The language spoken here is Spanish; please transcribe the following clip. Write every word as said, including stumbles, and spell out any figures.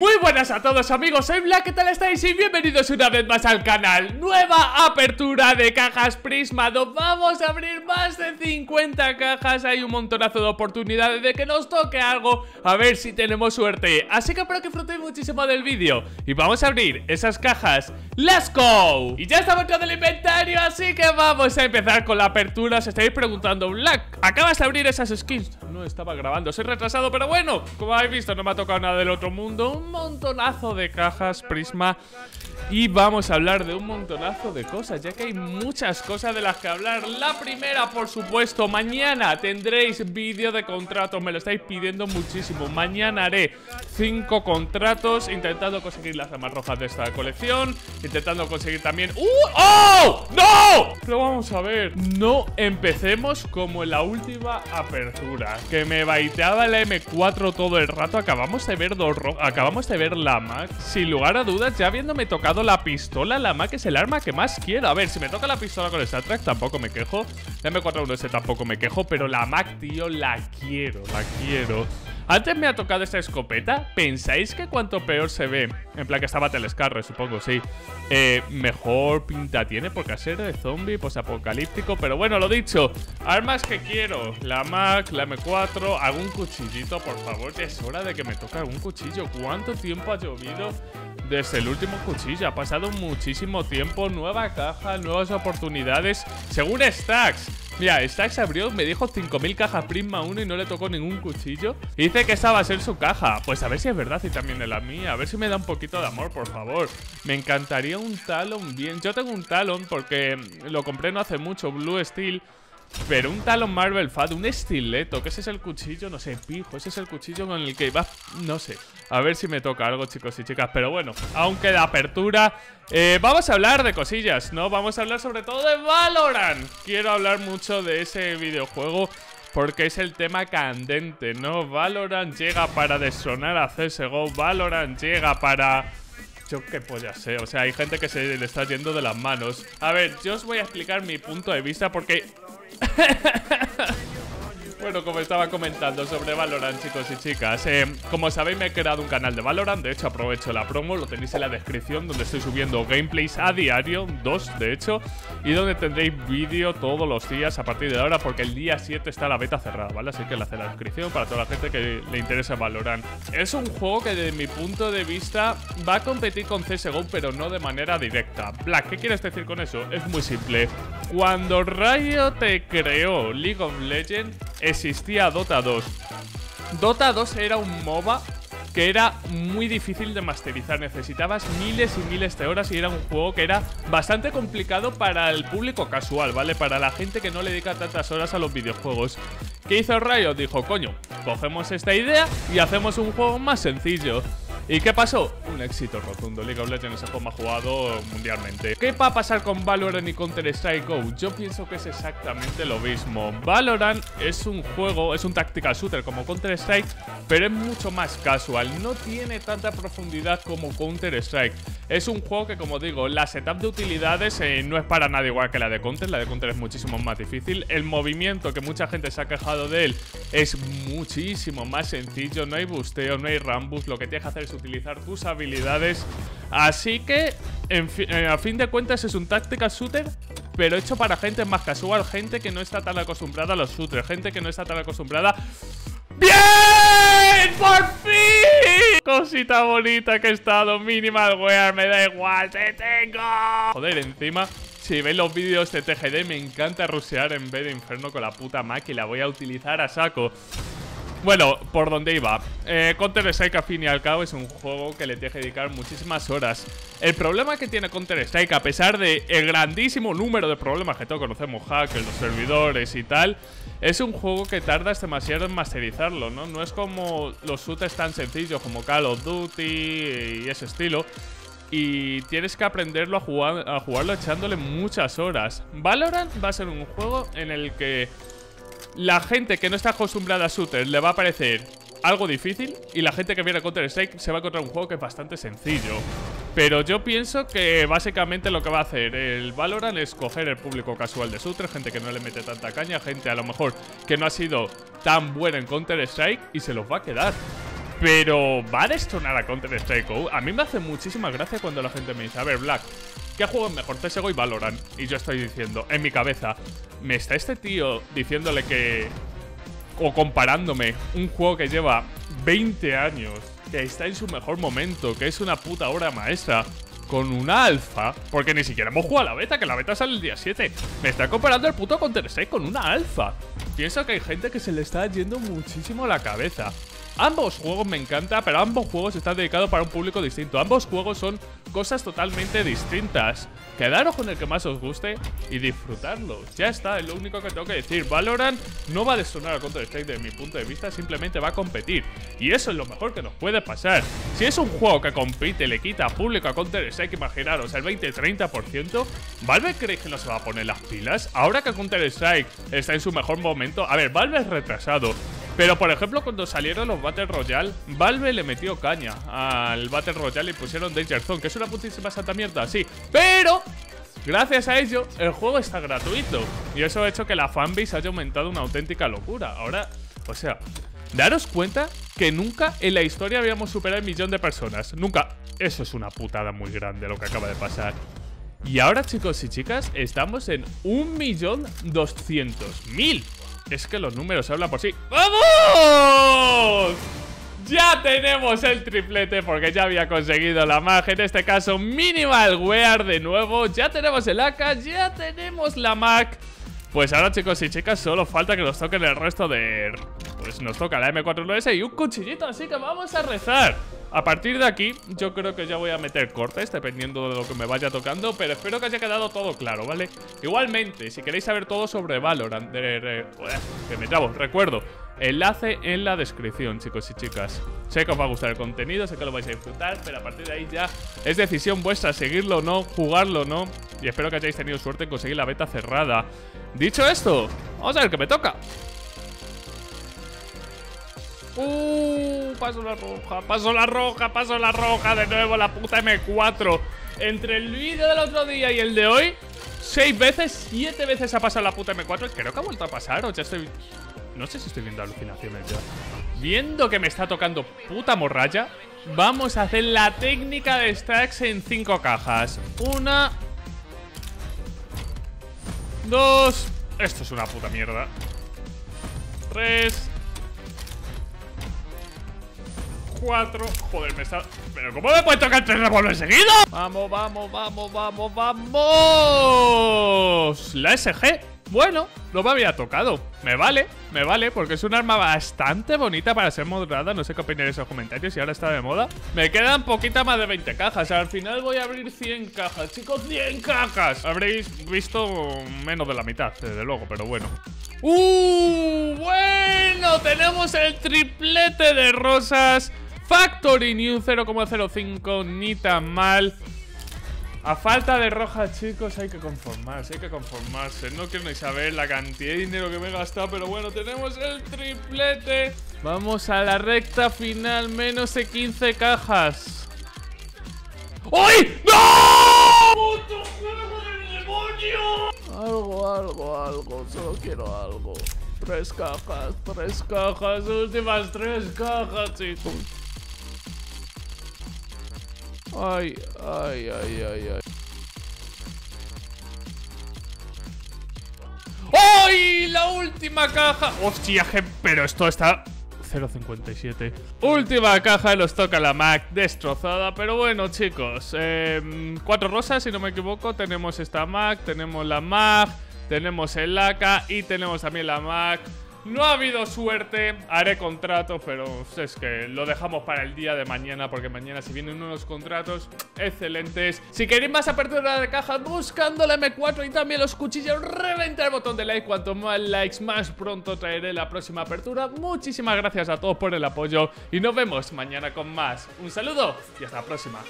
Muy buenas a todos amigos, soy Black, ¿qué tal estáis? Y bienvenidos una vez más al canal. Nueva apertura de cajas Prisma dos. Vamos a abrir más de cincuenta cajas. Hay un montonazo de oportunidades de que nos toque algo, a ver si tenemos suerte. Así que espero que disfrutéis muchísimo del vídeo y vamos a abrir esas cajas. ¡Let's go! Y ya estamos con el inventario, así que vamos a empezar con la apertura. Os estáis preguntando, Black, ¿acabas de abrir esas skins? No estaba grabando, soy retrasado, pero bueno, como habéis visto no me ha tocado nada del otro mundo. Un montonazo de cajas Prisma y vamos a hablar de un montonazo de cosas, ya que hay muchas cosas de las que hablar. La primera, por supuesto, mañana tendréis vídeo de contratos, me lo estáis pidiendo muchísimo. Mañana haré cinco contratos intentando conseguir las armas rojas de esta colección, intentando conseguir también... ¡Uh! ¡Oh! ¡No! Pero vamos a ver, no empecemos como en la última apertura, que me baiteaba la eme cuatro todo el rato. Acabamos de ver dos rojas, acabamos de ver la M A C, sin lugar a dudas. Ya habiéndome tocado la pistola, la M A C es el arma que más quiero. A ver, si me toca la pistola con el Satrack tampoco me quejo, la eme cuatro uno ese tampoco me quejo, pero la M A C, tío, la quiero, la quiero. Antes me ha tocado esta escopeta. ¿Pensáis que cuanto peor se ve? En plan que está Battlescarre, supongo, sí. Eh, mejor pinta tiene porque a ser de zombie, pues apocalíptico. Pero bueno, lo dicho, armas que quiero. La M A C, la eme cuatro, algún cuchillito, por favor. Es hora de que me toque algún cuchillo. ¿Cuánto tiempo ha llovido desde el último cuchillo? Ha pasado muchísimo tiempo. Nueva caja, nuevas oportunidades. Según Stacks. Mira, Stacks abrió, me dijo cinco mil cajas Prisma uno y no le tocó ningún cuchillo. Y dice que esta va a ser su caja. Pues a ver si es verdad y también es la mía. A ver si me da un poquito de amor, por favor. Me encantaría un Talon bien. Yo tengo un Talon porque lo compré no hace mucho, Blue Steel. Pero un Talon Marvel Fad, un estileto, que ese es el cuchillo, no sé, pijo. Ese es el cuchillo con el que va, no sé. A ver si me toca algo, chicos y chicas. Pero bueno, aunque de apertura eh, vamos a hablar de cosillas, ¿no? Vamos a hablar sobre todo de Valorant. Quiero hablar mucho de ese videojuego porque es el tema candente, ¿no? Valorant llega para destronar a ce ese go. Valorant llega para... Yo qué polla sé, o sea, hay gente que se le está yendo de las manos. A ver, yo os voy a explicar mi punto de vista porque... Bueno, como estaba comentando sobre Valorant, chicos y chicas, eh, como sabéis me he creado un canal de Valorant. De hecho aprovecho la promo, lo tenéis en la descripción, donde estoy subiendo gameplays a diario, dos de hecho, y donde tendréis vídeo todos los días a partir de ahora, porque el día siete está la beta cerrada, ¿vale? Así que la la descripción para toda la gente que le interesa Valorant. Es un juego que desde mi punto de vista va a competir con ce ese go, pero no de manera directa. Black, ¿qué quieres decir con eso? Es muy simple. Cuando Riot te creó League of Legends, existía Dota dos. Dota dos era un MOBA que era muy difícil de masterizar, necesitabas miles y miles de horas y era un juego que era bastante complicado para el público casual, ¿vale? Para la gente que no le dedica tantas horas a los videojuegos. ¿Qué hizo Riot? Dijo, coño, cogemos esta idea y hacemos un juego más sencillo. ¿Y qué pasó? Un éxito rotundo. League of Legends es el juego más jugado mundialmente. ¿Qué va a pasar con Valorant y Counter-Strike Go? Yo pienso que es exactamente lo mismo. Valorant es un juego, es un tactical shooter como Counter-Strike, pero es mucho más casual. No tiene tanta profundidad como Counter-Strike. Es un juego que, como digo, la setup de utilidades eh, no es para nada igual que la de Counter. La de Counter es muchísimo más difícil. El movimiento, que mucha gente se ha quejado de él, es muchísimo más sencillo. No hay busteo, no hay rambus. Lo que tienes que hacer es utilizar tus habilidades. Así que, en fi- eh, a fin de cuentas, es un tactical shooter, pero hecho para gente más casual, gente que no está tan acostumbrada a los shooters, gente que no está tan acostumbrada... ¡Bien! ¡Por fin! Cosita bonita que he estado, minimal wear, me da igual, te tengo. Joder, encima... Si veis los vídeos de te ge de, me encanta rushear en vez de Inferno con la puta Mac y la voy a utilizar a saco. Bueno, por donde iba, eh, Counter-Strike a fin y al cabo es un juego que le tiene que dedicar muchísimas horas. El problema que tiene Counter-Strike, a pesar del grandísimo número de problemas que todos conocemos, hackers, los servidores y tal, es un juego que tardas demasiado en masterizarlo, ¿no? No es como los shooters tan sencillos como Call of Duty y ese estilo. Y tienes que aprenderlo a, jugar, a jugarlo echándole muchas horas. Valorant va a ser un juego en el que... la gente que no está acostumbrada a shooters le va a parecer algo difícil y la gente que viene a Counter-Strike se va a encontrar un juego que es bastante sencillo. Pero yo pienso que básicamente lo que va a hacer el Valorant es coger el público casual de shooters, gente que no le mete tanta caña, gente a lo mejor que no ha sido tan buena en Counter-Strike y se los va a quedar. Pero va a destronar a Counter-Strike. A mí me hace muchísima gracia cuando la gente me dice: a ver, Black, ¿qué juego es mejor, C S G O y Valorant? Y yo estoy diciendo, en mi cabeza, me está este tío diciéndole que... o comparándome un juego que lleva veinte años, que está en su mejor momento, que es una puta obra maestra, con una alfa, porque ni siquiera hemos jugado a la beta, que la beta sale el día siete. Me está comparando el puto Counter-Strike con una alfa. Pienso que hay gente que se le está yendo muchísimo la cabeza. Ambos juegos me encantan, pero ambos juegos están dedicados para un público distinto. Ambos juegos son cosas totalmente distintas. Quedaros con el que más os guste y disfrutarlo. Ya está, es lo único que tengo que decir. Valorant no va a destronar a Counter-Strike desde mi punto de vista, simplemente va a competir. Y eso es lo mejor que nos puede pasar. Si es un juego que compite, le quita público a Counter-Strike, imaginaros, el veinte a treinta por ciento, ¿Valve creéis que no se va a poner las pilas? Ahora que Counter-Strike está en su mejor momento... A ver, Valve es retrasado. Pero, por ejemplo, cuando salieron los Battle Royale, Valve le metió caña al Battle Royale y pusieron Danger Zone, que es una putísima santa mierda, sí. Pero, gracias a ello, el juego está gratuito. Y eso ha hecho que la fanbase haya aumentado una auténtica locura. Ahora, o sea, daros cuenta que nunca en la historia habíamos superado el millón de personas. Nunca. Eso es una putada muy grande lo que acaba de pasar. Y ahora, chicos y chicas, estamos en un millón doscientos mil. Es que los números hablan por sí. ¡Vamos! Ya tenemos el triplete, porque ya había conseguido la magia. En este caso, Minimal Wear de nuevo. Ya tenemos el A K, ya tenemos la Mac. Pues ahora, chicos y chicas, solo falta que nos toquen el resto de... Pues nos toca la M cuarenta y nueve S y un cuchillito, así que vamos a rezar. A partir de aquí, yo creo que ya voy a meter cortes, dependiendo de lo que me vaya tocando, pero espero que haya quedado todo claro, ¿vale? Igualmente, si queréis saber todo sobre Valorant, de, de, que me trabo, recuerdo, enlace en la descripción, chicos y chicas. Sé que os va a gustar el contenido, sé que lo vais a disfrutar, pero a partir de ahí ya es decisión vuestra seguirlo o no, jugarlo o no, y espero que hayáis tenido suerte en conseguir la beta cerrada. Dicho esto, vamos a ver qué me toca. Uh, paso la roja, paso la roja, paso la roja. De nuevo la puta M cuatro. Entre el vídeo del otro día y el de hoy, seis veces, siete veces ha pasado la puta M cuatro. Creo que ha vuelto a pasar, o ya estoy... No sé si estoy viendo alucinaciones ya. Viendo que me está tocando puta morralla, vamos a hacer la técnica de stacks en cinco cajas. Una, dos. Esto es una puta mierda. Tres, cuatro. Joder, me está... ¿Pero cómo me puede tocar tres revólveres seguidos? Vamos, vamos, vamos, vamos, vamos. La S G. Bueno, no me había tocado. Me vale, me vale, porque es un arma bastante bonita para ser moderada. No sé qué opináis en los comentarios, si ahora está de moda. Me quedan poquita más de veinte cajas. Al final voy a abrir cien cajas, chicos, cien cajas. Habréis visto menos de la mitad, desde luego, pero bueno. ¡Uh! Bueno, tenemos el triplete de rosas. Factory New cero coma cero cinco, ni tan mal. A falta de rojas, chicos, hay que conformarse, hay que conformarse. No quiero ni saber la cantidad de dinero que me he gastado, pero bueno, tenemos el triplete. Vamos a la recta final, menos de quince cajas. ¡Ay! ¡No! ¡Puto juego del demonio! Algo, algo, algo, solo quiero algo. Tres cajas, tres cajas, últimas tres cajas, chicos. Ay, ay, ay, ay, ay. ¡Ay! La última caja. Hostia, pero esto está cero coma cincuenta y siete. Última caja, nos toca la Mac destrozada. Pero bueno, chicos, eh, cuatro rosas, si no me equivoco. Tenemos esta Mac, tenemos la Mac, tenemos el A K y tenemos también la Mac. No ha habido suerte, haré contratos, pero es que lo dejamos para el día de mañana, porque mañana si vienen unos contratos excelentes. Si queréis más apertura de cajas buscando la M cuatro y también los cuchillos, reventad el botón de like. Cuanto más likes, más pronto traeré la próxima apertura. Muchísimas gracias a todos por el apoyo y nos vemos mañana con más. Un saludo y hasta la próxima.